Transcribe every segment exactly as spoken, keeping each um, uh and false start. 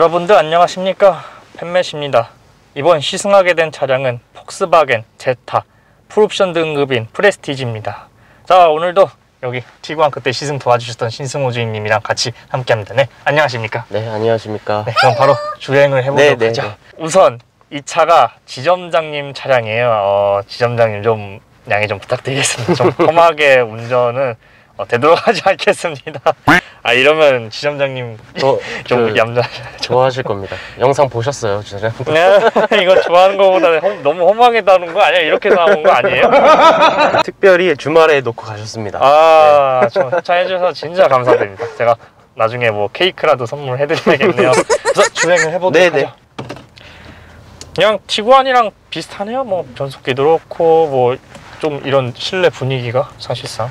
여러분들 안녕하십니까, 팬맷입니다. 이번 시승하게 된 차량은 폭스바겐, 제타, 풀옵션 등급인 프레스티지입니다. 자, 오늘도 여기 티구안 그때 시승 도와주셨던 신승호 주임님이랑 같이 함께합니다. 네, 안녕하십니까? 네, 안녕하십니까? 네, 그럼 바로 주행을 해보도록 네, 하죠. 네, 네. 우선 이 차가 지점장님 차량이에요. 어, 지점장님 좀 양해 좀 부탁드리겠습니다. 좀 험하게 운전은 어, 되돌아가지 않겠습니다. 아, 이러면 지점장님 어, 좀 얌전하셔. 좋아하실 겁니다. 영상 보셨어요, 지점장님? 이거 좋아하는 거보다 너무 험하게 다룬 거 아니야? 이렇게 나온 거 아니에요? 특별히 주말에 놓고 가셨습니다. 아, 네. 저 차 해주셔서 진짜 감사드립니다. 제가 나중에 뭐 케이크라도 선물해드리겠네요. 그래서 주행을 해보도록 네네. 하죠. 그냥 티구안이랑 비슷하네요. 뭐 변속기도 그렇고 뭐 좀 이런 실내 분위기가 사실상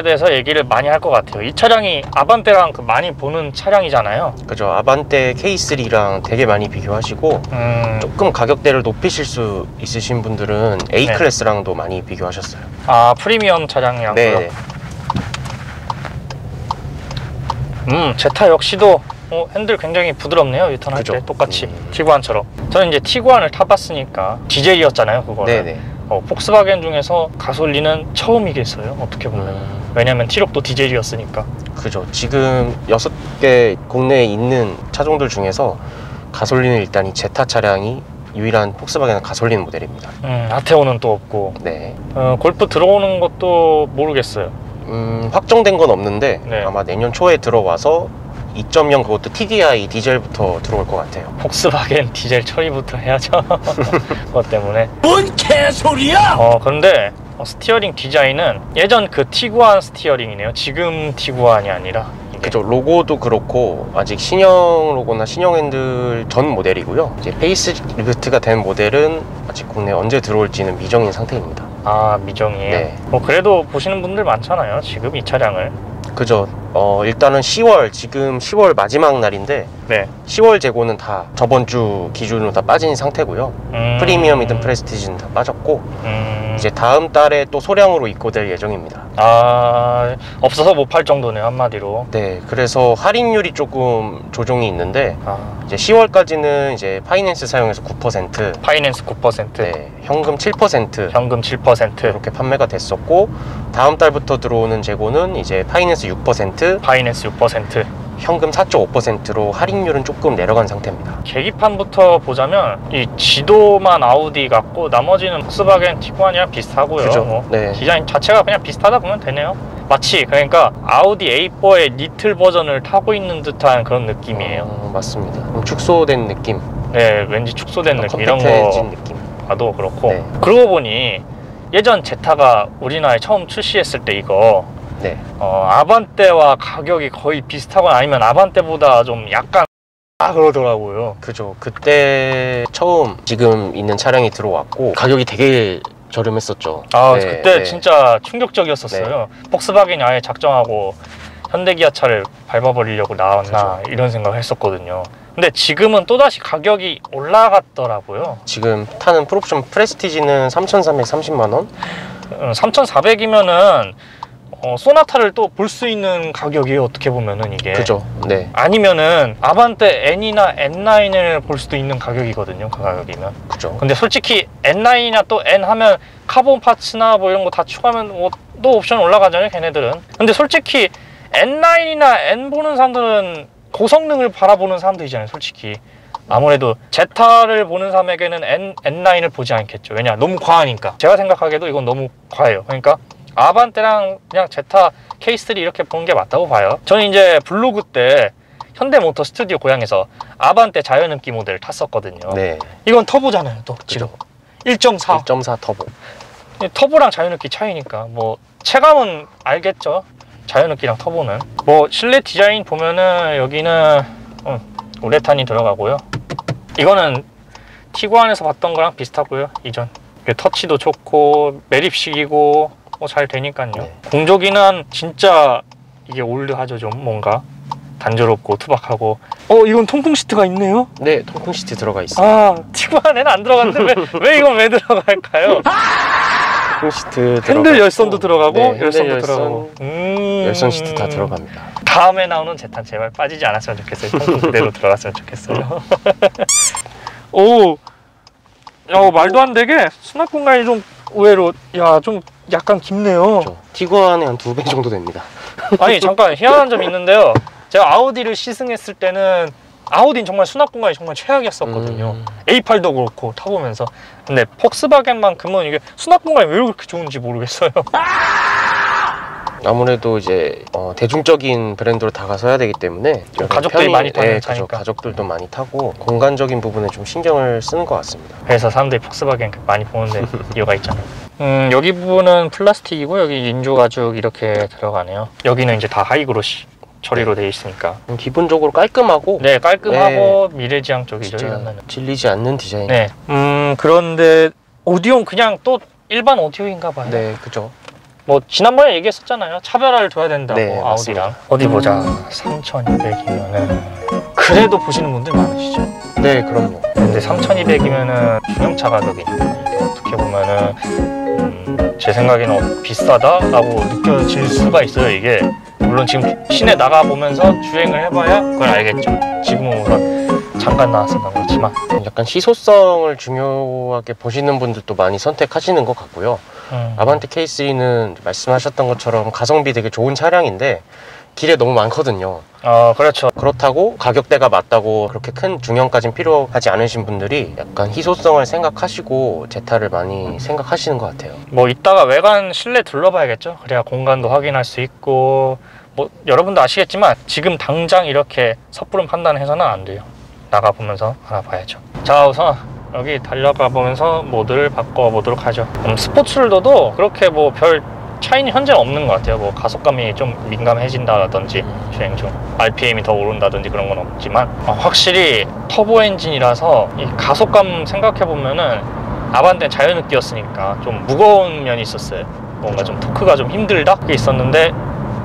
아반떼에 대해서 얘기를 많이 할 것 같아요. 이 차량이 아반떼랑 그 많이 보는 차량이잖아요. 그죠. 아반떼 케이 쓰리랑 되게 많이 비교하시고 음... 조금 가격대를 높이실 수 있으신 분들은 A 클래스랑도 네. 많이 비교하셨어요. 아, 프리미엄 차량이라고요? 네. 음, 제타 역시도 어, 핸들 굉장히 부드럽네요. 유턴할 그죠. 때 똑같이 음... 티구안처럼. 저는 이제 티구안을 타봤으니까 디젤이었잖아요, 그거는. 네네. 어, 폭스바겐 중에서 가솔린은 처음이겠어요, 어떻게 보면. 음... 왜냐면 티록도 디젤이었으니까. 그죠. 지금 여섯 개 국내에 있는 차종들 중에서 가솔린은 일단 이 제타 차량이 유일한 폭스바겐 가솔린 모델입니다. 음, 아테오는 또 없고. 네. 어, 골프 들어오는 것도 모르겠어요. 음, 확정된 건 없는데 네. 아마 내년 초에 들어와서 이 점 영 그것도 티디아이 디젤부터 들어올 것 같아요. 폭스바겐 디젤 처리부터 해야죠. 그것 때문에. 뭔 개소리야! 어, 그런데 스티어링 디자인은 예전 그 티구안 스티어링이네요. 지금 티구안이 아니라. 이게. 그죠. 로고도 그렇고 아직 신형 로고나 신형 핸들 전 모델이고요. 이제 페이스리프트가 된 모델은 아직 국내에 언제 들어올지는 미정인 상태입니다. 아, 미정이에요? 네. 뭐 그래도 보시는 분들 많잖아요, 지금 이 차량을. 그죠. 어, 일단은 시월, 지금 시월 마지막 날인데 네. 시월 재고는 다 저번 주 기준으로 다 빠진 상태고요. 음... 프리미엄이든 프레스티지는 다 빠졌고 음... 이제 다음 달에 또 소량으로 입고될 예정입니다. 아, 없어서 못 팔 정도네요, 한마디로. 네, 그래서 할인율이 조금 조정이 있는데 아... 이제 시월까지는 이제 파이낸스 사용해서 구 퍼센트, 파이낸스 구 퍼센트, 네, 현금 칠 퍼센트, 현금 칠 퍼센트 이렇게 판매가 됐었고 다음 달부터 들어오는 재고는 이제 파이낸스 육 퍼센트, 파이낸스 육 퍼센트, 현금 사 점 오 퍼센트로 할인율은 조금 내려간 상태입니다. 계기판부터 보자면 이 지도만 아우디 같고 나머지는 폭스바겐, 티구안이랑 비슷하고요. 그죠. 뭐 네. 디자인 자체가 그냥 비슷하다 보면 되네요. 마치 그러니까 아우디 에이 포의 리틀 버전을 타고 있는 듯한 그런 느낌이에요. 어, 맞습니다. 축소된 느낌. 네, 왠지 축소된 느낌. 이런 거 느낌. 봐도 그렇고. 네. 그러고 보니 예전 제타가 우리나라에 처음 출시했을 때 이거 네. 어, 아반떼와 가격이 거의 비슷하거나 아니면 아반떼보다 좀 약간 아 그러더라고요. 그죠. 그때 처음 지금 있는 차량이 들어왔고 가격이 되게 저렴했었죠. 아 네, 그때 네. 진짜 충격적이었었어요. 네. 폭스바겐이 아예 작정하고 현대기아차를 밟아버리려고 나왔나 그죠. 이런 생각을 했었거든요. 근데 지금은 또다시 가격이 올라갔더라고요. 지금 타는 풀옵션 프레스티지는 삼천삼백삼십만 원? 음, 삼천사백이면은 어, 소나타를 또 볼 수 있는 가격이에요, 어떻게 보면은 이게. 그죠. 네. 아니면은 아반떼 N이나 엔 나인을 볼 수도 있는 가격이거든요, 그 가격이면. 그죠. 근데 솔직히 엔 나인이나 또 N 하면 카본 파츠나 뭐 이런 거 다 추가하면 뭐 또 옵션 올라가잖아요, 걔네들은. 근데 솔직히 엔 나인이나 N 보는 사람들은 고성능을 바라보는 사람들이잖아요, 솔직히. 아무래도 제타를 보는 사람에게는 N, 엔 나인을 보지 않겠죠. 왜냐, 너무 과하니까. 제가 생각하기에도 이건 너무 과해요. 그러니까 아반떼랑 그냥 제타 케이 쓰리 이렇게 보는 게 맞다고 봐요. 저는 이제 블로그 때 현대모터 스튜디오 고향에서 아반떼 자연흡기 모델을 탔었거든요. 네. 이건 터보잖아요, 또 지금. 일 점 사. 일 점 사 터보. 터보랑 자연흡기 차이니까 뭐 체감은 알겠죠, 자연흡기랑 터보는. 뭐 실내 디자인 보면은 여기는 음, 우레탄이 들어가고요. 이거는 티구안에서 봤던 거랑 비슷하고요, 이전. 터치도 좋고 매립식이고 뭐 잘 되니까요. 네. 공조기는 진짜 이게 올드하죠, 좀 뭔가 단조롭고 투박하고. 어, 이건 통풍 시트가 있네요? 네, 통풍 시트 들어가 있어요. 아, 티구안에는 안 들어갔는데 왜, 왜 이건 왜 들어갈까요? 큰 시트 핸들 열선도 들어가고 네, 열선도 열선, 들어가고 음 열선 시트 다 들어갑니다. 다음에 나오는 제타 제발 빠지지 않았으면 좋겠어요. 평균 그대로 들어갔으면 좋겠어요. 오, 야, 말도 안 되게 수납 공간이 좀 의외로 야 좀 약간 깊네요. 그렇죠. 티구안의 한 두 배 정도 됩니다. 아니 잠깐 희한한 점이 있는데요. 제가 아우디를 시승했을 때는 아우디는 정말 수납 공간이 정말 최악이었었거든요. 음. 에이 팔도 그렇고 타보면서. 근데 폭스바겐만큼은 이게 수납 공간이 왜 그렇게 좋은지 모르겠어요. 아무래도 이제 어, 대중적인 브랜드로 다가서야 되기 때문에 가족들이 편의, 많이 타는 네, 차니까 가족들도 많이 타고 공간적인 부분에 좀 신경을 쓰는 것 같습니다. 그래서 사람들이 폭스바겐 많이 보는데 이유가 있잖아요. 음, 여기 부분은 플라스틱이고 여기 인조 가죽 이렇게 들어가네요. 여기는 이제 다 하이그로시 처리로 네. 되어 있으니까 기본적으로 깔끔하고 네 깔끔하고 네. 미래지향 쪽이죠. 질리지 않는 디자인. 네. 음 그런데 오디오는 그냥 또 일반 오디오인가 봐요. 네 그죠. 뭐 지난번에 얘기했었잖아요. 차별화를 둬야 된다고. 네, 아우디랑 맞습니다. 어디 보자. 삼천이백이면은 그래도 보시는 분들 많으시죠? 네 그럼요. 근데 삼천이백이면은 중형차 가격이니까 어떻게 보면은 음, 제 생각에는 비싸다라고 느껴질 수가 있어요. 이게 물론 지금 시내 나가보면서 주행을 해봐야 그걸 알겠죠. 지금은 우선 잠깐 나왔으니까 그렇지만 약간 시소성을 중요하게 보시는 분들도 많이 선택하시는 것 같고요. 음. 아반떼 케이 쓰리는 말씀하셨던 것처럼 가성비 되게 좋은 차량인데 길에 너무 많거든요. 아, 그렇죠. 그렇다고 가격대가 맞다고 그렇게 큰 중형까지는 필요하지 않으신 분들이 약간 희소성을 생각하시고 제타를 많이 생각하시는 것 같아요. 뭐 이따가 외관 실내 둘러봐야겠죠. 그래야 공간도 확인할 수 있고 뭐 여러분도 아시겠지만 지금 당장 이렇게 섣부른 판단해서는 안 돼요. 나가보면서 알아봐야죠. 자 우선 여기 달려가 보면서 모드를 바꿔보도록 하죠. 음, 스포츠를 둬도 그렇게 뭐 별 차이는 현재는 없는 것 같아요. 뭐 가속감이 좀 민감해진다라든지 주행 중 알피엠이 더 오른다든지 그런 건 없지만 어, 확실히 터보 엔진이라서 이 가속감 생각해보면은 아반떼 자연흡기였으니까 좀 무거운 면이 있었어요. 뭔가 좀 토크가 좀 힘들다 그게 있었는데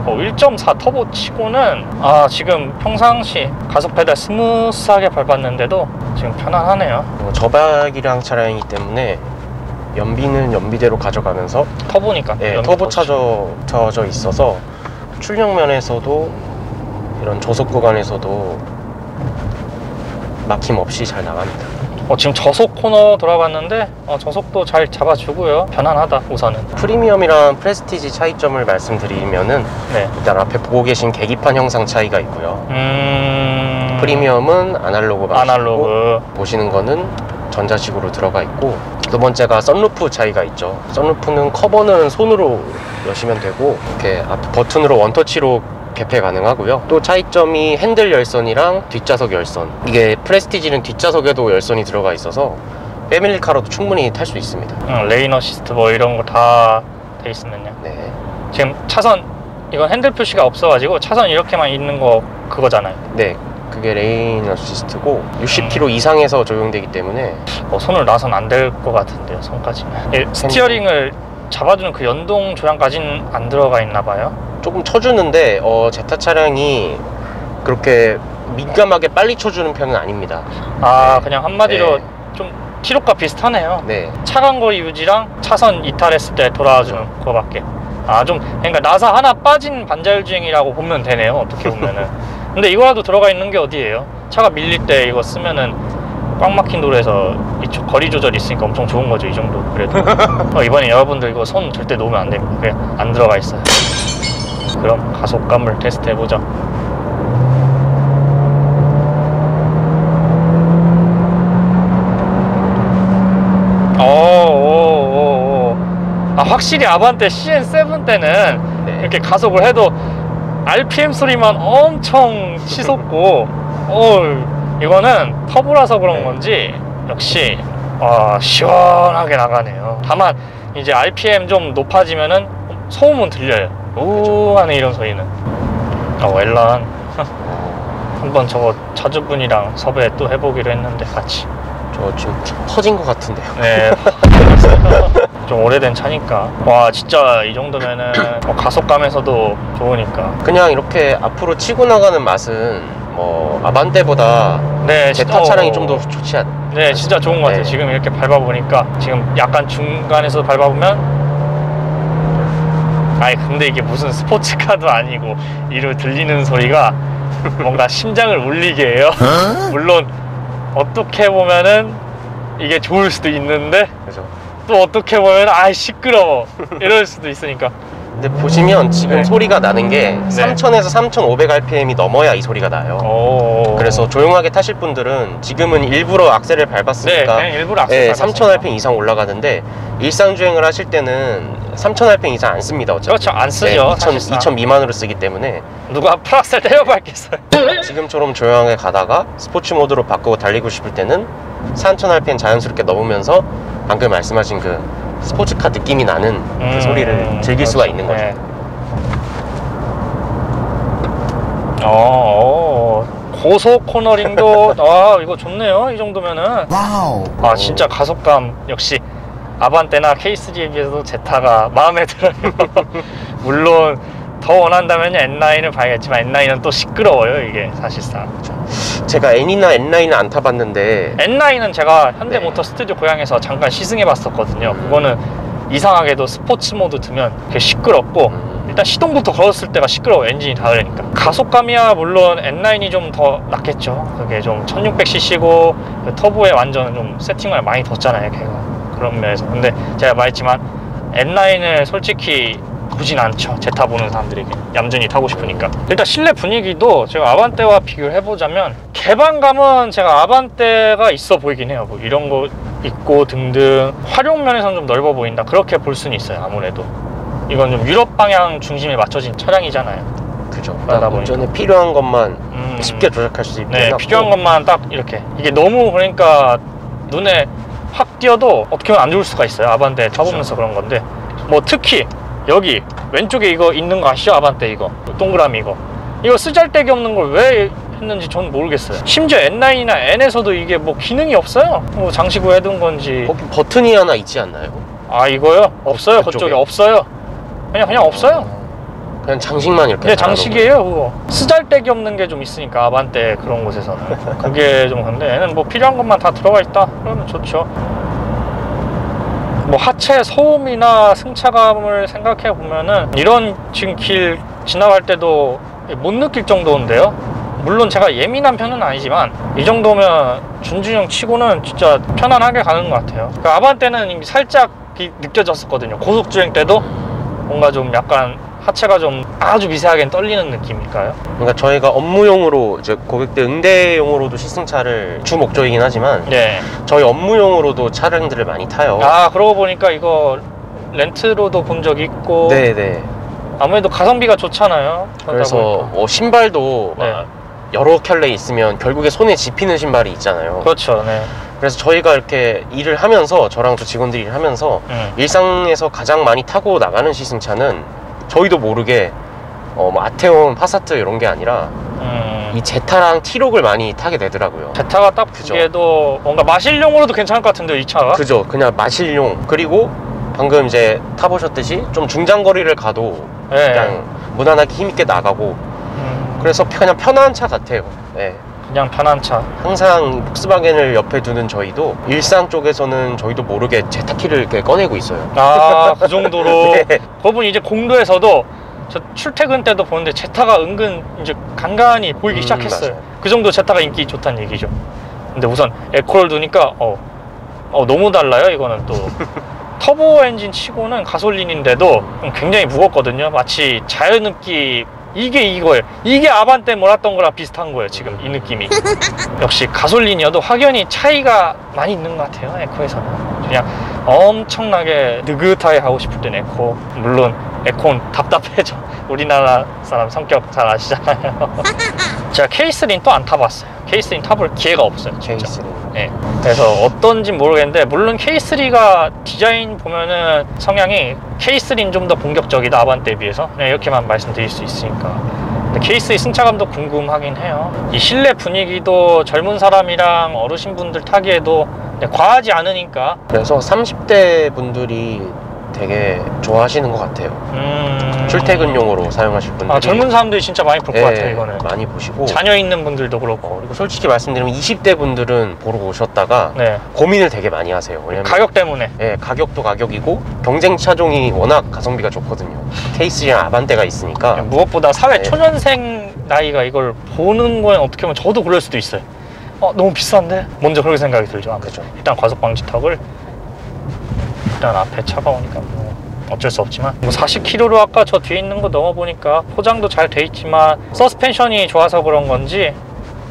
어, 일 점 사 터보 치고는 아 지금 평상시 가속 페달 스무스하게 밟았는데도 지금 편안하네요. 어, 저박이랑 차량이기 때문에 연비는 연비대로 가져가면서 터보니까 네, 연비 터보 차져져 있어서 출력 면에서도 이런 저속 구간에서도 막힘 없이 잘 나갑니다. 어, 지금 저속 코너 돌아봤는데 어, 저속도 잘 잡아주고요. 편안하다 우선은. 프리미엄이랑 프레스티지 차이점을 말씀드리면은 네. 일단 앞에 보고 계신 계기판 형상 차이가 있고요. 음... 프리미엄은 아날로그 방식이고 보시는 거는 전자식으로 들어가 있고 두 번째가 선루프 차이가 있죠. 선루프는 커버는 손으로 여시면 되고 이렇게 앞 버튼으로 원터치로 개폐 가능하고요. 또 차이점이 핸들 열선이랑 뒷좌석 열선. 이게 프레스티지는 뒷좌석에도 열선이 들어가 있어서 패밀리카로도 충분히 탈 수 있습니다. 응, 레인 어시스트 뭐 이런 거 다 돼 있으면요. 네. 지금 차선 이건 핸들 표시가 없어가지고 차선 이렇게만 있는 거 그거잖아요. 네. 그게 레인 어시스트고 육십 킬로미터 음. 이상에서 적용되기 때문에 어, 손을 놔선 안 될 것 같은데요. 손까지는. 예, 스티어링을 잡아주는 그 연동 조향까지는 안 들어가 있나 봐요. 조금 쳐주는데 어, 제타 차량이 그렇게 민감하게 빨리 쳐주는 편은 아닙니다. 아 네. 그냥 한마디로 네. 좀 티록과 비슷하네요. 네. 차간거리 유지랑 차선 이탈했을 때 돌아와주는 그렇죠. 거밖에. 아 좀 그러니까 나사 하나 빠진 반자율주행이라고 보면 되네요. 어떻게 보면은. 근데 이거라도 들어가 있는 게 어디예요? 차가 밀릴 때 이거 쓰면은 꽉 막힌 도로에서 이쪽 거리 조절이 있으니까 엄청 좋은 거죠. 이 정도 그래도. 어, 이번에 여러분들 이거 손 절대 놓으면 안 됩니다. 그냥 안 들어가 있어요. 그럼 가속감을 테스트해보자. 오오오오. 아, 확실히 아반떼 씨엔 칠 때는 네. 이렇게 가속을 해도 알피엠 소리만 엄청 치솟고 어, 이거는 터보라서 그런 건지 역시 아, 시원하게 나가네요. 다만 이제 알피엠 좀 높아지면은 소음은 들려요. 우 하는 이런 소리는. 어 엘란 한번 저거 차주분이랑 섭외 또 해보기로 했는데 같이 저 지금 터진 것 같은데요. 네 좀 오래된 차니까 와 진짜 이 정도면은 뭐 가속감에서도 좋으니까 그냥 이렇게 앞으로 치고 나가는 맛은 뭐 아반떼보다 네, 제타 차량이 좀 더 좋지 않 네 진짜 좋은 것 같아요. 네. 지금 이렇게 밟아보니까 지금 약간 중간에서 밟아보면 아니 근데 이게 무슨 스포츠카도 아니고 이로 들리는 소리가 뭔가 심장을 울리게 해요. 물론 어떻게 보면은 이게 좋을 수도 있는데 그죠. 또 어떻게 보면 아 시끄러워 이럴 수도 있으니까. 근데 보시면 지금 네. 소리가 나는 게 네. 삼천에서 삼천오백 알피엠이 넘어야 이 소리가 나요. 오. 그래서 조용하게 타실 분들은 지금은 일부러 악셀을 밟았으니까 네, 일부러 악셀 네, 삼천 알피엠 이상 올라가는데 일상주행을 하실 때는 삼천 알피엠 이상 안 씁니다. 어차피. 그렇죠. 안 쓰죠. 네, 이천, 이천 미만으로 쓰기 때문에 누가 풀악셀 때려밟겠어요. 지금처럼 조용하게 가다가 스포츠 모드로 바꾸고 달리고 싶을 때는 삼천 알피엠 자연스럽게 넘으면서 방금 말씀하신 그 스포츠카 느낌이 나는 음, 그 소리를 즐길 그렇지. 수가 있는 거죠. 네. 어, 어, 고속 코너링도 아 이거 좋네요. 이 정도면은 와우. 아 진짜 가속감 역시 아반떼나 케이쓰리에 비해서도 제타가 마음에 들어요. 물론 더 원한다면 엔 나인을 봐야겠지만 엔 나인은 또 시끄러워요. 이게 사실상 제가 N이나 엔 나인은 안 타봤는데 엔 나인은 제가 현대모터 네. 스튜디오 고향에서 잠깐 시승해 봤었거든요. 음. 그거는 이상하게도 스포츠 모드 두면 되게 시끄럽고 음. 일단 시동부터 걸었을 때가 시끄러워. 엔진이 다르니까. 가속감이야 물론 엔 나인이 좀 더 낫겠죠. 그게 좀 천육백 씨씨고 그 터보에 완전 좀 세팅을 많이 뒀잖아요 걔가. 그런 면에서 근데 제가 말했지만 엔 나인을 솔직히 보진 않죠. 제타 보는 사람들에게 얌전히 타고 싶으니까. 일단 실내 분위기도 제가 아반떼와 비교를 해보자면 개방감은 제가 아반떼가 있어 보이긴 해요. 뭐 이런 거 있고 등등 활용면에서는 좀 넓어 보인다 그렇게 볼 수는 있어요. 아무래도 이건 좀 유럽 방향 중심에 맞춰진 차량이잖아요. 그죠. 그러다 보니까 운전에 필요한 것만 음, 쉽게 조작할 수 있게 네, 필요한 것만 딱 이렇게. 이게 너무 그러니까 눈에 확 띄어도 어떻게 보면 안 좋을 수가 있어요. 아반떼 타보면서 그런 건데 뭐 특히 여기 왼쪽에 이거 있는 거 아시죠? 아반떼 이거 동그라미 이거 이거 쓰잘데기 없는 걸 왜 했는지 전 모르겠어요. 심지어 엔 나인이나 N에서도 이게 뭐 기능이 없어요. 뭐 장식으로 해둔 건지. 거기 버튼이 하나 있지 않나요? 아 이거요? 없어요. 그쪽에. 그쪽에 없어요. 그냥 그냥 없어요. 그냥 장식만 이렇게. 네 장식이에요 그거. 쓰잘데기 없는 게 좀 있으니까 아반떼 그런 곳에서는 그게 좀. 근데 얘는 뭐 필요한 것만 다 들어가 있다 그러면 좋죠. 뭐 하체 소음이나 승차감을 생각해 보면은 이런 지금 길 지나갈 때도 못 느낄 정도인데요. 물론 제가 예민한 편은 아니지만 이 정도면 준준형 치고는 진짜 편안하게 가는 것 같아요. 그러니까 아반떼는 이미 살짝 느껴졌었거든요. 고속주행 때도 뭔가 좀 약간 하체가 좀 아주 미세하게 떨리는 느낌일까요? 그러니까 저희가 업무용으로 이제 고객들 응대용으로도 시승차를 주 목적이긴 하지만 네. 저희 업무용으로도 차량들을 많이 타요. 아 그러고 보니까 이거 렌트로도 본 적이 있고 네네. 아무래도 가성비가 좋잖아요. 그래서 어, 신발도 네. 막 여러 켤레 있으면 결국에 손에 집히는 신발이 있잖아요. 그렇죠. 네. 그래서 저희가 이렇게 일을 하면서 저랑 저 직원들이 일을 하면서 음. 일상에서 가장 많이 타고 나가는 시승차는 저희도 모르게 어, 뭐 아테온, 파사트 이런 게 아니라 음. 이 제타랑 티록을 많이 타게 되더라고요. 제타가 딱 보기에도 뭔가 마실용으로도 괜찮을 것 같은데요, 이 차가? 그죠, 그냥 마실용. 그리고 방금 이제 타보셨듯이 좀 중장거리를 가도 네. 그냥 무난하게 힘있게 나가고 음. 그래서 그냥 편한 차 같아요. 네. 그냥 편한 차. 항상 폭스바겐을 옆에 두는 저희도 일상 쪽에서는 저희도 모르게 제타키를 이렇게 꺼내고 있어요. 아, 그 정도로. 네. 그분 이제 공도에서도 저 출퇴근 때도 보는데 제타가 은근 이제 간간히 보이기 음, 시작했어요. 맞아요. 그 정도 제타가 인기 좋다는 얘기죠. 근데 우선 에코를 두니까 어, 어 너무 달라요. 이거는 또 터보 엔진 치고는 가솔린인데도 굉장히 무겁거든요. 마치 자연흡기 이게 이거예요. 이게 아반떼 몰았던 거랑 비슷한 거예요. 지금 이 느낌이. 역시 가솔린이어도 확연히 차이가 많이 있는 것 같아요. 에코에서는 그냥 엄청나게 느긋하게 가고 싶을 땐 에코. 물론 에코는 답답해져. 우리나라 사람 성격 잘 아시잖아요. 제가 케이 쓰리는 또 안 타봤어요. 케이 쓰리는 타볼 기회가 없어요 진짜. 케이 쓰리. 네. 그래서 어떤진 모르겠는데 물론 케이 쓰리가 디자인 보면은 성향이 케이 쓰리는 좀 더 공격적이다 아반떼에 비해서 그냥 이렇게만 말씀드릴 수 있으니까. 근데 케이 쓰리 승차감도 궁금하긴 해요. 이 실내 분위기도 젊은 사람이랑 어르신 분들 타기에도 과하지 않으니까. 그래서 삼십 대 분들이 되게 좋아하시는 것 같아요. 음... 출퇴근용으로 사용하실 분들이. 아, 젊은 사람들이 진짜 많이 볼 것 네, 같아요. 이거는 많이 보시고, 자녀 있는 분들도 그렇고. 그리고 솔직히 말씀드리면 이십 대 분들은 보러 오셨다가 네. 고민을 되게 많이 하세요. 왜냐면 가격 때문에. 네, 가격도 가격이고 경쟁 차종이 워낙 가성비가 좋거든요. 케이쓰리랑 아반떼가 있으니까. 무엇보다 사회 네. 초년생 나이가 이걸 보는 거에 어떻게 보면 저도 그럴 수도 있어요. 어, 너무 비싼데? 먼저 그렇게 생각이 들죠. 그렇죠. 일단 과속방지턱을 일단 앞에 차가 오니까 뭐 어쩔 수 없지만, 뭐 사십 킬로미터로 아까 저 뒤에 있는 거 넘어보니까 포장도 잘 돼 있지만 서스펜션이 좋아서 그런 건지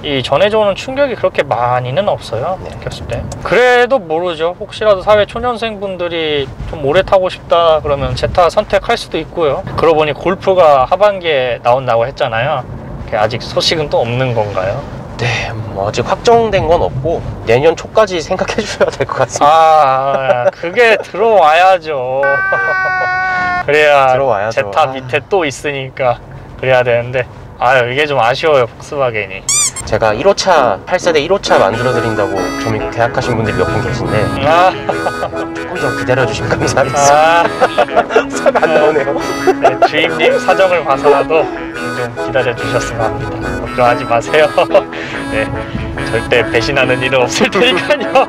이 전해져 오는 충격이 그렇게 많이는 없어요. 네. 느꼈을 때. 그래도 모르죠. 혹시라도 사회 초년생 분들이 좀 오래 타고 싶다 그러면 제타 선택할 수도 있고요. 그러고 보니 골프가 하반기에 나온다고 했잖아요. 아직 소식은 또 없는 건가요? 네, 뭐 아직 확정된 건 없고 내년 초까지 생각해 주셔야 될 것 같습니다. 아, 그게 들어와야죠. 그래야 들어와야죠. 제타 밑에 또 있으니까 그래야 되는데, 아유, 이게 좀 아쉬워요, 폭스바겐이. 제가 일 호차, 팔 세대 일 호차 만들어 드린다고 좀 계약하신 분들이 몇 분 계신데 아. 조금 더 기다려 주시면 감사하겠습니다. 잘 안 아. 나오네요. 네, 주임님 사정을 봐서라도 좀 기다려 주셨으면 합니다. 걱정하지 마세요. 네, 절대 배신하는 일은 없을 테니까요.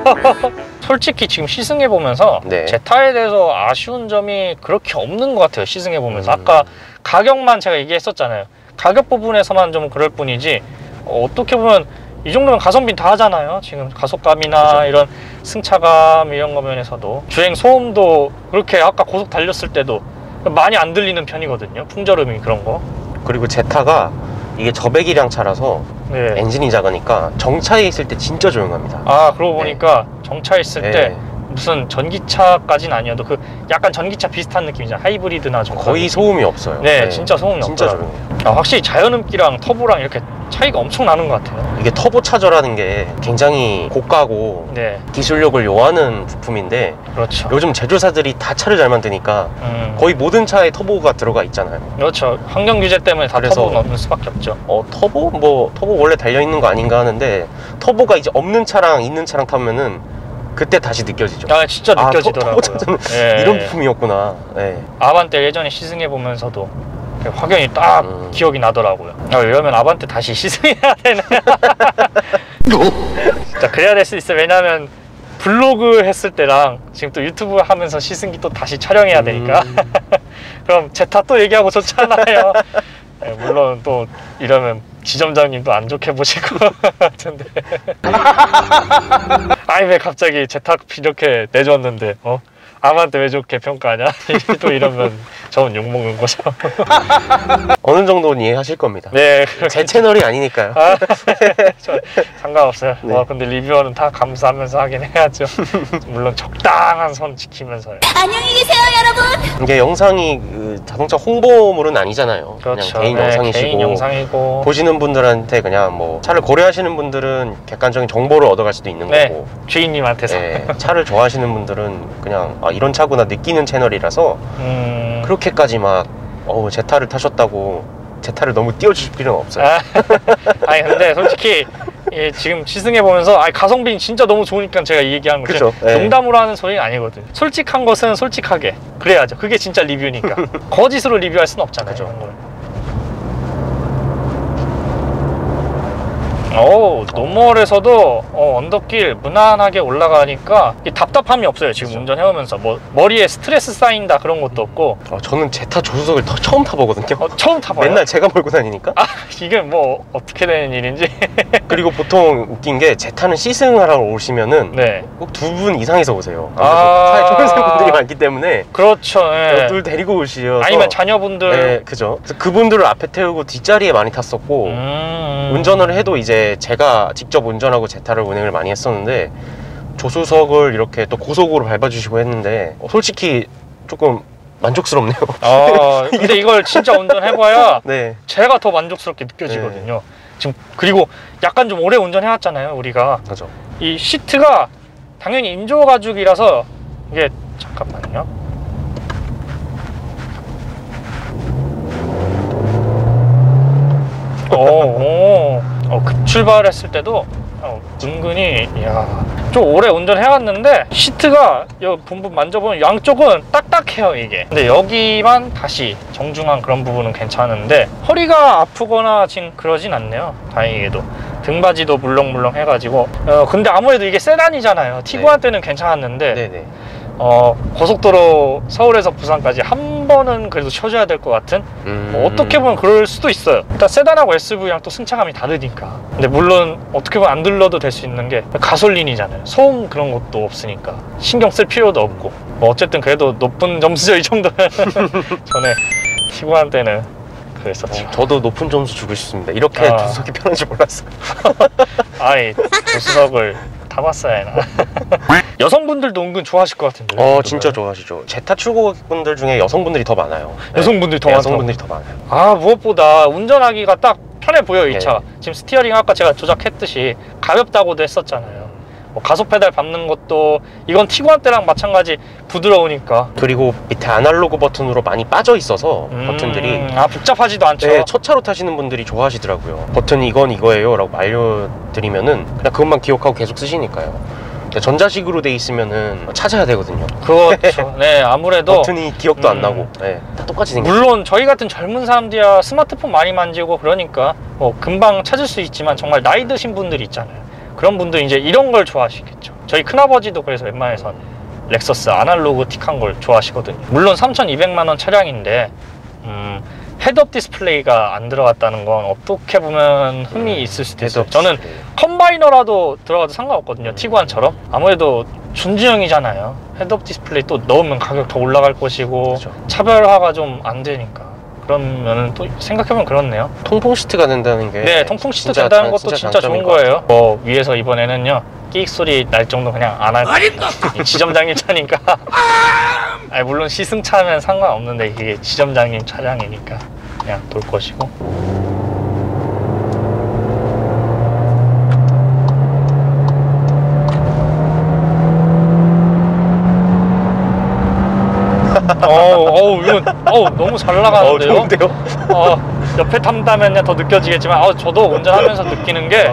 솔직히 지금 시승해보면서 네. 제타에 대해서 아쉬운 점이 그렇게 없는 것 같아요. 시승해보면서 음. 아까 가격만 제가 얘기했었잖아요. 가격 부분에서만 좀 그럴 뿐이지, 어, 어떻게 보면 이 정도면 가성비 다 하잖아요. 지금 가속감이나 그렇죠. 이런 승차감 이런 거 면에서도 주행 소음도 그렇게 아까 고속 달렸을 때도 많이 안 들리는 편이거든요. 풍절음이 그런 거. 그리고 제타가 이게 저배기량 차라서 네. 엔진이 작으니까 정차에 있을 때 진짜 조용합니다. 아, 그러고 보니까 네. 정차에 있을 네. 때 무슨 전기차까지는 아니어도 그 약간 전기차 비슷한 느낌이잖아요. 하이브리드나 정차. 거의 소음이 없어요. 네, 네. 진짜 소음이 없어요. 진짜 조용해요. 아, 확실히 자연음기랑 터보랑 이렇게 차이가 엄청 나는 것 같아요. 이게 터보차저라는 게 굉장히 고가고 네. 기술력을 요하는 부품인데 그렇죠. 요즘 제조사들이 다 차를 잘 만드니까 음. 거의 모든 차에 터보가 들어가 있잖아요. 그렇죠. 환경 규제 때문에 다 터보가 없는 수밖에 없죠. 어, 터보? 뭐 터보 원래 달려있는 거 아닌가 하는데, 터보가 이제 없는 차랑 있는 차랑 타면은 그때 다시 느껴지죠. 아, 진짜 느껴지더라고요. 아, 터보, 예. 이런 부품이었구나. 예. 아반떼 예전에 시승해보면서도 확연히 딱 음. 기억이 나더라고요. 아, 이러면 아반떼 다시 시승해야 되네. 진짜 그래야 될 수 있어요. 왜냐면 블로그 했을 때랑 지금 또 유튜브 하면서 시승기 또 다시 촬영해야 되니까. 음. 그럼 제타 또 얘기하고 좋잖아요. 네, 물론 또 이러면 지점장님도 안 좋게 보실 것 같은데. 아니, 왜 갑자기 제타 이렇게 내줬는데 어? 아반떼 왜 좋게 평가하냐? 또 이러면 저는 욕먹는 거죠. 어느 정도는 이해하실 겁니다. 네, 제 채널이 아니니까요. 아, 저, 상관없어요. 네. 와, 근데 리뷰어는 다 감수하면서 하긴 해야죠. 물론 적당한 선 지키면서요. 안녕히 계세요, 여러분. 이게 영상이 그, 자동차 홍보물은 아니잖아요. 그렇죠. 그냥 개인 네, 영상이시고, 개인 영상이고, 보시는 분들한테 그냥 뭐 차를 고려하시는 분들은 객관적인 정보를 얻어갈 수도 있는 네, 거고, 주인님한테서 네, 차를 좋아하시는 분들은 그냥 아, 이런 차구나 느끼는 채널이라서 음... 그렇게까지 막 어우 제타를 타셨다고 제타를 너무 띄워주실 필요는 없어요. 아, 아니 근데 솔직히 예, 지금 시승해보면서 아, 가성비는 진짜 너무 좋으니까 제가 이 얘기하는 거죠. 농담으로 하는 소리는 아니거든. 솔직한 것은 솔직하게 그래야죠. 그게 진짜 리뷰니까. 거짓으로 리뷰할 수는 없잖아요. 오, 노멀에서도 어, 언덕길 무난하게 올라가니까 답답함이 없어요. 지금 그렇죠. 운전해오면서 뭐 머리에 스트레스 쌓인다 그런 것도 없고. 어, 저는 제타 조수석을 더 처음 타보거든요. 어, 처음 타봐요? 맨날 제가 몰고 다니니까. 아, 이게 뭐 어떻게 되는 일인지. 그리고 보통 웃긴 게 제타는 시승하러 오시면은 네. 꼭 두 분 이상에서 오세요. 아, 차에 초년생분들이 많기 때문에. 그렇죠. 네. 둘 데리고 오시죠. 아니면 자녀분들. 네, 그죠. 그래서 그분들을 앞에 태우고 뒷자리에 많이 탔었고 음... 운전을 해도 이제 제가 직접 운전하고 제타를 운행을 많이 했었는데, 조수석을 이렇게 또 고속으로 밟아주시고 했는데 솔직히 조금 만족스럽네요. 아, 근데 이걸 진짜 운전해봐야 네. 제가 더 만족스럽게 느껴지거든요. 네. 지금 그리고 약간 좀 오래 운전해왔잖아요, 우리가. 그렇죠. 이 시트가 당연히 인조 가죽이라서 이게 잠깐만요. 오, 오. 어, 급출발했을 때도 어, 은근히 이야 좀 오래 운전해왔는데 시트가 여기 분분 만져보면 양쪽은 딱딱해요 이게. 근데 여기만 다시 정중한 그런 부분은 괜찮은데 허리가 아프거나 지금 그러진 않네요 다행히도. 등받이도 물렁물렁 해가지고 어, 근데 아무래도 이게 세단이잖아요. 티구안 네. 때는 괜찮았는데 네네. 어, 고속도로 서울에서 부산까지 한 번은 그래도 쳐줘야 될 것 같은 음... 뭐 어떻게 보면 그럴 수도 있어요. 일단 세단하고 에스유브이랑 또 승차감이 다르니까. 근데 물론 어떻게 보면 안 들러도 될 수 있는 게 가솔린이잖아요. 소음 그런 것도 없으니까 신경 쓸 필요도 없고 뭐 어쨌든 그래도 높은 점수죠 이 정도면. 전에 티구안 때는 그랬었죠. 어, 저도 높은 점수 주고 싶습니다. 이렇게 아... 조수석이 편한지 몰랐어요. 아이 조수석을 타봤어야 해나. 여성분들도 은근 좋아하실 것 같은데. 어 진짜 좋아하시죠. 제타 출고객분들 중에 여성분들이 더 많아요. 여성분들이 더 많아요. 여성분들이 더 많아요. 아 무엇보다 운전하기가 딱 편해 보여 이 차. 지금 스티어링 아까 제가 조작했듯이 가볍다고도 했었잖아요. 뭐 가속 페달 밟는 것도 이건 티구안 때랑 마찬가지 부드러우니까. 그리고 밑에 아날로그 버튼으로 많이 빠져 있어서 음... 버튼들이 아 복잡하지도 않죠. 네, 첫 차로 타시는 분들이 좋아하시더라고요. 버튼 이건 이거예요 라고 알려드리면은 그냥 그것만 기억하고 계속 쓰시니까요. 전자식으로 돼 있으면은 찾아야 되거든요. 그렇죠. 네, 아무래도 버튼이 기억도 음... 안 나고. 네, 다 똑같이 생겼어요. 물론 저희 같은 젊은 사람들이야 스마트폰 많이 만지고 그러니까 뭐 금방 찾을 수 있지만 정말 나이 드신 분들이 있잖아요. 그런 분들 이제 이런 걸 좋아하시겠죠. 저희 큰아버지도 그래서 웬만해서 렉서스 아날로그 틱한 걸 좋아하시거든요. 물론 삼천이백만 원 차량인데 음, 헤드업 디스플레이가 안 들어갔다는 건 어떻게 보면 흠이 있을 수도 있어요. 저는 컴바이너라도 들어가도 상관없거든요. 티구안처럼 아무래도 준지형이잖아요. 헤드업 디스플레이 또 넣으면 가격 더 올라갈 것이고 그렇죠. 차별화가 좀 안 되니까. 그러면 또 생각해보면 그렇네요. 통풍 시트가 된다는 게 네 통풍 시트 진짜, 된다는 것도 진짜, 진짜 좋은 거예요. 뭐 위에서 이번에는요 끼익 소리 날 정도 그냥 안 할 거예요. 지점장님 차니까. 아니 물론 시승차면 상관없는데 이게 지점장님 차량이니까 그냥 돌 것이고. 어우 어우 이건 어우 너무 잘 나가는데요. 어, 좋은데요? 어, 옆에 탄다면 더 느껴지겠지만 아, 저도 운전하면서 느끼는 게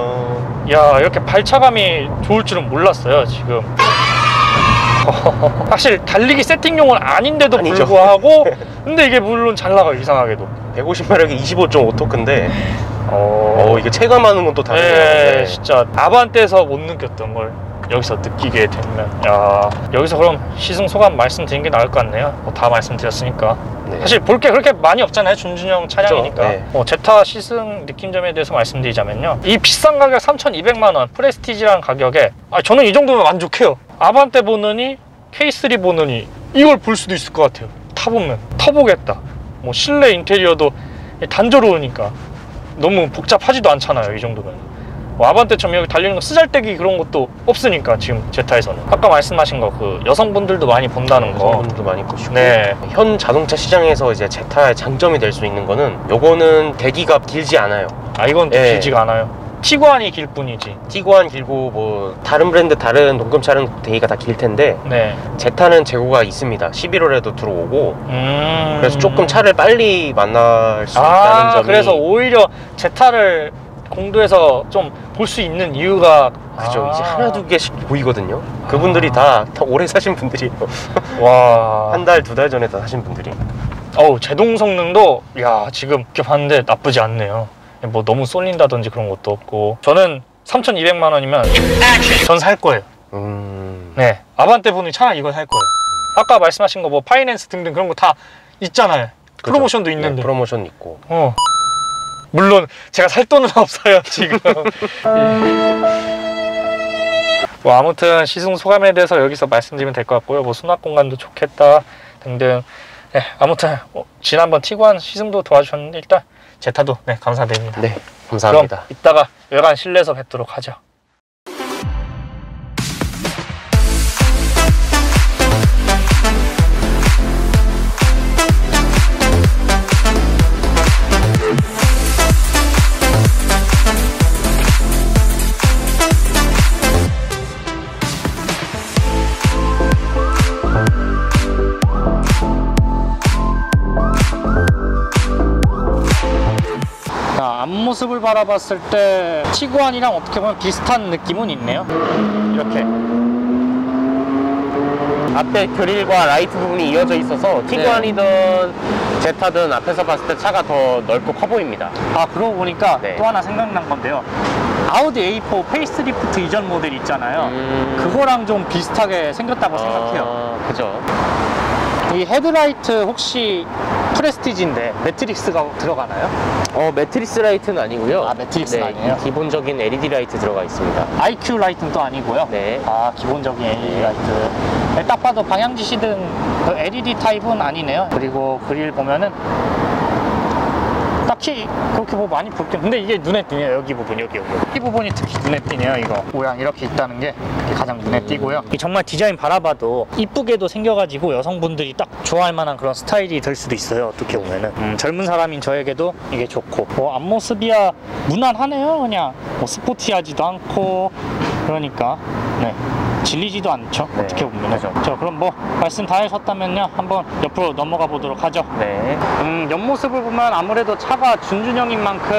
야 이렇게 발차감이 좋을 줄은 몰랐어요 지금. 어, 사실 달리기 세팅용은 아닌데도 아니죠. 불구하고 근데 이게 물론 잘 나가요 이상하게도. 백오십 마력에 이십오 점 오 토크인데 어, 어 이게 체감하는 건 또 다르네요. 네, 진짜 아반떼에서 못 느꼈던 걸 여기서 느끼게 되면 야 여기서 그럼 시승 소감 말씀드린 게 나을 것 같네요. 뭐 다 말씀드렸으니까 네. 사실 볼 게 그렇게 많이 없잖아요 준준형 차량이니까. 네. 어, 제타 시승 느낌점에 대해서 말씀드리자면요 이 비싼 가격 삼천이백만 원 프레스티지라는 가격에 아, 저는 이 정도면 만족해요. 아반떼 보느니 케이 쓰리 보느니 이걸 볼 수도 있을 것 같아요. 타보면 타보겠다. 뭐 실내 인테리어도 단조로우니까 너무 복잡하지도 않잖아요 이 정도면. 뭐 아반떼처럼 여기 달리는 거 쓰잘데기 그런 것도 없으니까 지금 제타에서는 아까 말씀하신 거 그 여성분들도 많이 본다는 거 여성분들도 많이 보시고 네. 현 자동차 시장에서 이제 제타의 장점이 될 수 있는 거는 요거는 대기가 길지 않아요. 아 이건 네. 길지가 않아요. 티구안이 길 뿐이지. 티구안 길고 뭐 다른 브랜드 다른 동급차는 대기가 다 길 텐데 네. 제타는 재고가 있습니다. 십일월에도 들어오고 음... 그래서 조금 차를 빨리 만날 수 아, 있다는 점이 그래서 오히려 제타를 공도에서 좀 볼 수 있는 이유가 그죠. 아 이제 하나 두 개씩 보이거든요. 아 그분들이 다, 다 오래 사신 분들이에요. 와 한 달 두 달 전에 다 사신 분들이. 어우 제동 성능도 야 지금 이렇게 봤는데 나쁘지 않네요. 뭐 너무 쏠린다든지 그런 것도 없고 저는 삼천이백만 원이면 전 살 거예요. 음... 네 아반떼 분이 차라리 이걸 살 거예요. 아까 말씀하신 거 뭐 파이낸스 등등 그런 거 다 있잖아요. 그죠. 프로모션도 있는데 네, 프로모션 있고 어. 물론 제가 살 돈은 없어요 지금. 뭐 아무튼 시승 소감에 대해서 여기서 말씀드리면 될 것 같고요. 뭐 수납 공간도 좋겠다 등등. 네, 아무튼 뭐 지난번 티구안 시승도 도와주셨는데 일단 제타도 네, 감사드립니다. 네, 감사합니다. 그럼 이따가 열한 실내에서 뵙도록 하죠. 모습을 바라봤을 때 티구안이랑 어떻게 보면 비슷한 느낌은 있네요. 이렇게 앞에 그릴과 라이트 부분이 이어져 있어서 티구안이든 네. 제타든 앞에서 봤을 때 차가 더 넓고 커 보입니다. 아 그러고 보니까 네. 또 하나 생각난 건데요. 아우디 에이 사 페이스리프트 이전 모델 있잖아요. 음... 그거랑 좀 비슷하게 생겼다고 아... 생각해요. 그죠. 이 헤드라이트 혹시 프레스티지인데 매트릭스가 들어가나요? 어 매트릭스 라이트는 아니고요. 아 매트릭스는 네, 아니에요? 기본적인 엘이디 라이트 들어가 있습니다. 아이큐 라이트는 또 아니고요? 네. 아 기본적인 엘이디 라이트. 네, 딱 봐도 방향지시등 그 엘이디 타입은 아니네요. 그리고 그릴 보면은 딱히 그렇게 뭐 많이 볼 게 근데 이게 눈에 띄네요. 여기 부분 여기 여기 이 부분이 특히 눈에 띄네요. 이거 모양 이렇게 있다는 게 가장 눈에 띄고요. 이 정말 디자인 바라봐도 이쁘게도 생겨가지고 여성분들이 딱 좋아할 만한 그런 스타일이 될 수도 있어요. 어떻게 보면은 음, 젊은 사람인 저에게도 이게 좋고 뭐 앞모습이야 무난하네요. 그냥 뭐 스포티하지도 않고 그러니까 네 질리지도 않죠. 네, 어떻게 보면 저 그럼 뭐 말씀 다 하셨다면요 한번 옆으로 넘어가 보도록 하죠. 네. 음, 옆모습을 보면 아무래도 차가 준준형인 만큼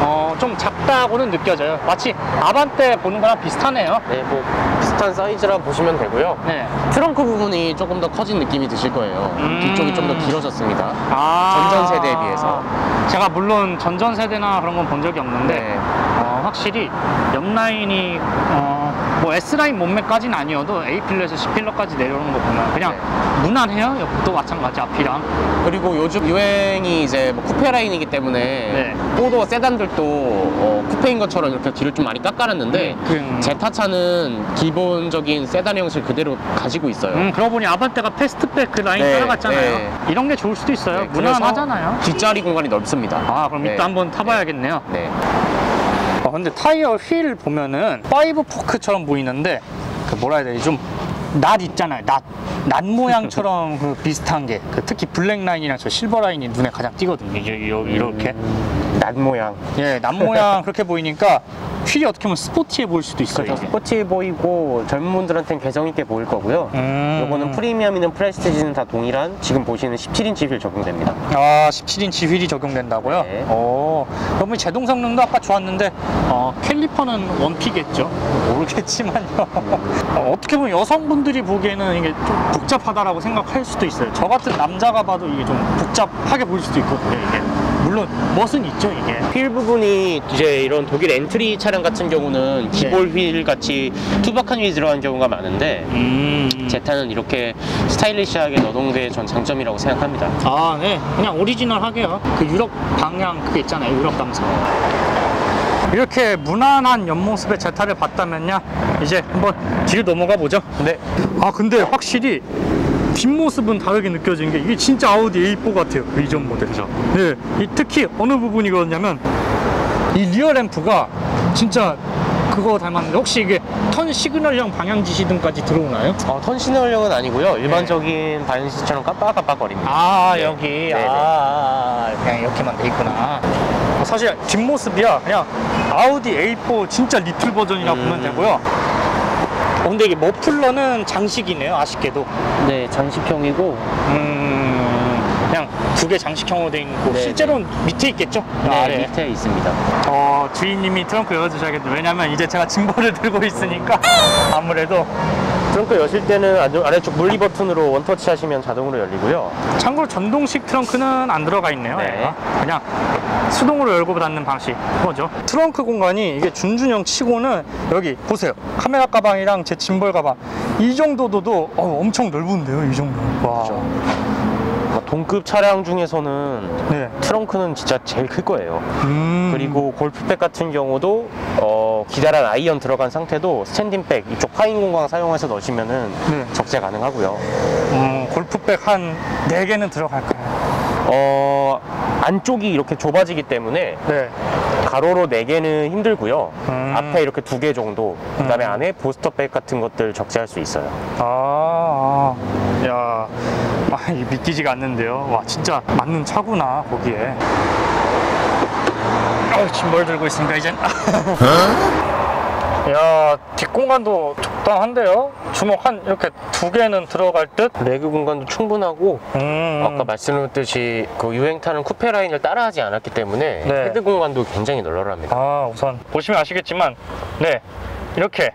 어, 좀 작다고는 느껴져요. 마치 아반떼 보는 거랑 비슷하네요. 네, 뭐 비슷한 사이즈라 보시면 되고요. 네. 트렁크 부분이 조금 더 커진 느낌이 드실 거예요. 음... 뒤쪽이 좀 더 길어졌습니다. 아... 전전 세대에 비해서. 제가 물론 전전 세대나 그런 건 본 적이 없는데 네. 어, 확실히 옆 라인이 어, 뭐 S라인 몸매까지는 아니어도 A필러에서 C필러까지 내려오는 거 보면 그냥 네. 무난해요. 옆도 마찬가지 앞이랑. 그리고 요즘 유행이 이제 뭐 쿠페 라인이기 때문에 포도 네. 세단들도 어, 쿠페인 것처럼 이렇게 뒤를 좀 많이 깎아놨는데 음. 제타 차는 기본적인 세단 형식 그대로 가지고 있어요. 음, 그러고 보니 아반떼가 패스트백 그 라인 네. 따라갔잖아요. 네. 이런 게 좋을 수도 있어요. 네. 무난하잖아요. 뒷자리 공간이 넓습니다. 아 그럼 네. 이따 한번 타봐야겠네요. 네. 네. 어, 근데 타이어 휠 보면은 파이브 포크처럼 보이는데 그 뭐라 해야 되지 좀 낫 있잖아요. 낫, 낫 모양처럼 그 비슷한 게 그 특히 블랙 라인이랑 저 실버 라인이 눈에 가장 띄거든요. 이렇게 음, 낫 모양. 예, 낫 모양 그렇게 보이니까 휠이 어떻게 보면 스포티해 보일 수도 있어요. 그렇죠. 스포티해 보이고 젊은 분들한테는 개성 있게 보일 거고요. 음... 요거는 프리미엄이든 프레스티지는 다 동일한 지금 보시는 십칠 인치 휠 적용됩니다. 아 십칠 인치 휠이 적용된다고요? 네. 오, 그러면 제동 성능도 아까 좋았는데 어, 캘리퍼는 원피겠죠? 모르겠지만요. 어, 어떻게 보면 여성분들이 보기에는 이게 좀 복잡하다라고 생각할 수도 있어요. 저 같은 남자가 봐도 이게 좀 복잡하게 보일 수도 있거든요. 이게. 물론 멋은 있죠. 이게 휠 부분이 이제 이런 독일 엔트리 차량 같은 경우는 기볼 네. 휠 같이 투박한 휠이 들어간 경우가 많은데 음... 제타는 이렇게 스타일리시하게 노동대의 전 장점이라고 생각합니다. 아 네 그냥 오리지널하게요. 그 유럽 방향 그게 있잖아요. 유럽 감성. 이렇게 무난한 옆모습의 제타를 봤다면요 이제 한번 뒤로 넘어가 보죠. 네. 아 근데 확실히 뒷모습은 다르게 느껴지는 게 이게 진짜 아우디 에이 사 같아요. 그 이전 모델. 그렇죠. 네, 이 특히 어느 부분이 그러냐면 이 리어 램프가 진짜 그거 닮았는데 혹시 이게 턴 시그널형 방향지시등까지 들어오나요? 어, 턴 시그널형은 아니고요. 일반적인 네. 방향지시처럼 깜빡깜빡거립니다. 아 네. 여기 네, 아, 네. 아 그냥 이렇게만 돼 있구나. 사실 뒷모습이야 그냥 아우디 에이 사 진짜 리틀 버전이라고 음... 보면 되고요. 어, 근데 이게 머플러는 장식이네요. 아쉽게도 네 장식형이고 음... 그냥 두 개 장식형으로 돼 있고 네, 실제로는 네. 밑에 있겠죠? 네 아래. 밑에 있습니다. 어 주인님이 트렁크 열어주셔야겠네요. 왜냐면 이제 제가 짐벌을 들고 있으니까 아무래도 트렁크 여실 때는 아래쪽 물리 버튼으로 원터치 하시면 자동으로 열리고요. 참고로 전동식 트렁크는 안 들어가 있네요. 네. 그냥 수동으로 열고 닫는 방식 그거죠. 트렁크 공간이 이게 준준형 치고는 여기 보세요. 카메라 가방이랑 제 짐벌 가방 이 정도도 어, 엄청 넓은데요. 이 정도. 와. 그렇죠. 동급 차량 중에서는 네. 트렁크는 진짜 제일 클 거예요. 음... 그리고 골프백 같은 경우도 어, 기다란 아이언 들어간 상태도 스탠딩백 이쪽 파인 공간 사용해서 넣으시면은 네. 적재 가능하고요. 음, 골프백 한 네 개는 들어갈까요? 어, 안쪽이 이렇게 좁아지기 때문에 네. 가로로 네 개는 힘들고요. 음... 앞에 이렇게 두 개 정도 그다음에 음... 안에 보스터백 같은 것들 적재할 수 있어요. 아, 아. 야. 아, 믿기지가 않는데요. 와 진짜 맞는 차구나 거기에. 짐벌 들고 있으니까 이젠. 야 뒷공간도 적당한데요? 주먹 한 이렇게 두 개는 들어갈 듯? 레그 공간도 충분하고 음... 아까 말씀드렸듯이 그 유행타는 쿠페 라인을 따라하지 않았기 때문에 네. 헤드 공간도 굉장히 널널합니다. 아, 우선 보시면 아시겠지만 네 이렇게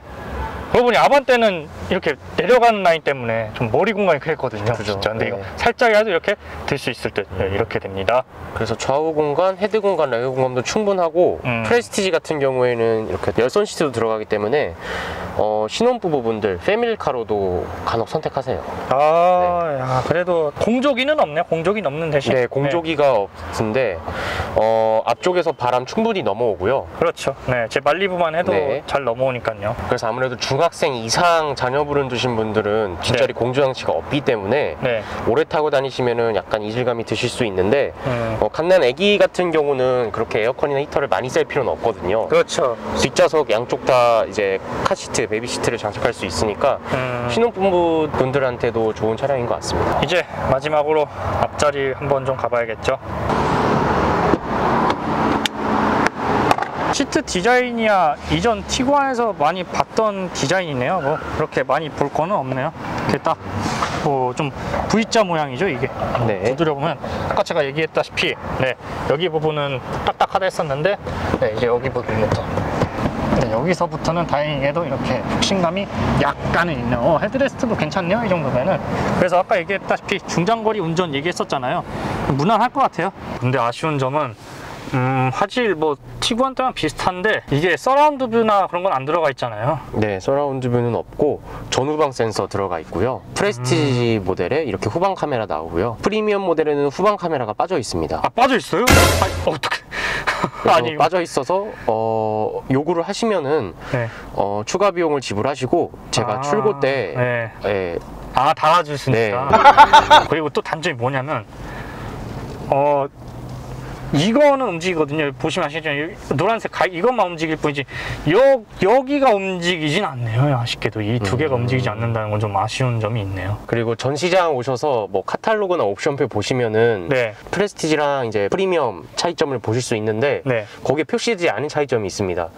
여러분이 아반떼는 이렇게 내려가는 라인 때문에 좀 머리 공간이 크겠거든요. 그렇죠. 진짜. 근데 네. 이거 살짝이라도 이렇게 들 수 있을 듯 네, 이렇게 됩니다. 그래서 좌우 공간, 헤드 공간, 레그 공간도 충분하고 음. 프레스티지 같은 경우에는 이렇게 열선 시트도 들어가기 때문에 어, 신혼부부분들 패밀리카로도 간혹 선택하세요. 아, 네. 야, 그래도 공조기는 없네요. 공조기는 없는 대신 네, 공조기가 네. 없는데 어, 앞쪽에서 바람 충분히 넘어오고요. 그렇죠. 네, 제 말리부만 해도 네. 잘 넘어오니까요. 그래서 아무래도 중 중학생 이상 자녀분을 두신 분들은 뒷자리 네. 공조 장치가 없기 때문에 네. 오래 타고 다니시면은 약간 이질감이 드실 수 있는데 음. 어, 갓난 아기 같은 경우는 그렇게 에어컨이나 히터를 많이 쓸 필요는 없거든요. 그렇죠. 뒷좌석 양쪽 다 이제 카시트, 베이비 시트를 장착할 수 있으니까 음. 신혼부부분들한테도 좋은 차량인 것 같습니다. 이제 마지막으로 앞자리 한번 좀 가봐야겠죠. 시트 디자인이야 이전 티구안에서 많이 봤던 디자인이네요. 뭐 그렇게 많이 볼 거는 없네요. 이렇게 딱 뭐 좀 V자 모양이죠 이게. 네. 두드려 보면 아까 제가 얘기했다시피 네 여기 부분은 딱딱하다 했었는데 네 이제 여기 부분부터 네, 여기서부터는 다행히도 이렇게 푹신감이 약간은 있네요. 어, 헤드레스트도 괜찮네요 이 정도면은. 그래서 아까 얘기했다시피 중장거리 운전 얘기했었잖아요. 무난할 것 같아요. 근데 아쉬운 점은 음, 화질 뭐 티구안 때랑 비슷한데 이게 서라운드 뷰나 그런 건 안 들어가 있잖아요. 네, 서라운드 뷰는 없고 전후방 센서 들어가 있고요. 프레스티지 음... 모델에 이렇게 후방 카메라 나오고요. 프리미엄 모델에는 후방 카메라가 빠져 있습니다. 아, 빠져 있어요? 아, 어떡해. 아니, 빠져 있어서 어, 요구를 하시면은 네. 어, 추가 비용을 지불하시고 제가 아... 출고 때 네. 예, 아, 달아줄 수 있다. 네. 그리고 또 단점이 뭐냐면 어. 이거는 움직이거든요. 보시면 아시겠지만 노란색 가, 이것만 움직일 뿐이지 여, 여기가 움직이진 않네요. 아쉽게도 이 두 개가 음. 움직이지 않는다는 건 좀 아쉬운 점이 있네요. 그리고 전시장 오셔서 뭐 카탈로그나 옵션표 보시면은 네. 프레스티지랑 이제 프리미엄 차이점을 보실 수 있는데 네. 거기에 표시되지 않은 차이점이 있습니다.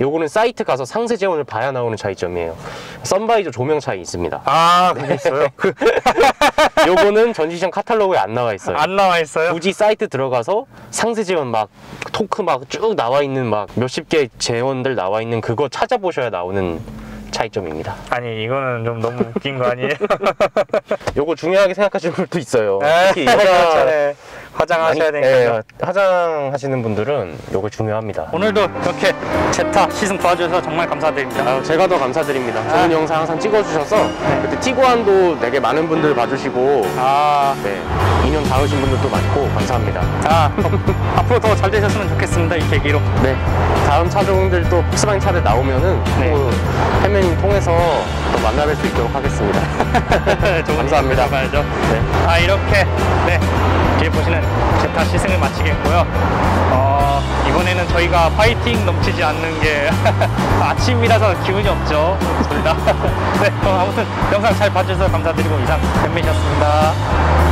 요거는 사이트 가서 상세 제원을 봐야 나오는 차이점이에요. 선바이저 조명 차이 있습니다. 아, 그게 있어요? 요거는 전시장 카탈로그에 안 나와 있어요. 안 나와 있어요? 굳이 사이트 들어가서 상세 제원 막 토크 막 쭉 나와 있는 막 몇십 개 제원들 나와 있는 그거 찾아보셔야 나오는 차이점입니다. 아니 이거는 좀 너무 웃긴 거 아니에요? 요거 중요하게 생각하시는 분도 있어요. 특히 여자 네, 화장하셔야 되니까요. 네, 화장하시는 분들은 요거 중요합니다. 오늘도 이렇게 제타 시승 도와주셔서 정말 감사드립니다. 아, 제가 더 감사드립니다. 좋은 아. 영상 항상 찍어주셔서 네. 그때 티구안도 되게 많은 분들 봐주시고 아. 네, 인연 닿으신 분들도 많고 감사합니다. 아, 어, 앞으로 더 잘 되셨으면 좋겠습니다. 이 계기로. 네. 다음 차종들 또 폭스바겐 차들 나오면은 네. 헬멧 통해서 또 만나뵐 수 있도록 하겠습니다. 감사합니다. 네. 아 이렇게 네 뒤에 보시는 제타 시승을 마치겠고요. 어, 이번에는 저희가 파이팅 넘치지 않는 게 아침이라서 기운이 없죠. 둘 다. 네, 아무튼 영상 잘 봐주셔서 감사드리고 이상 뱀미셨습니다.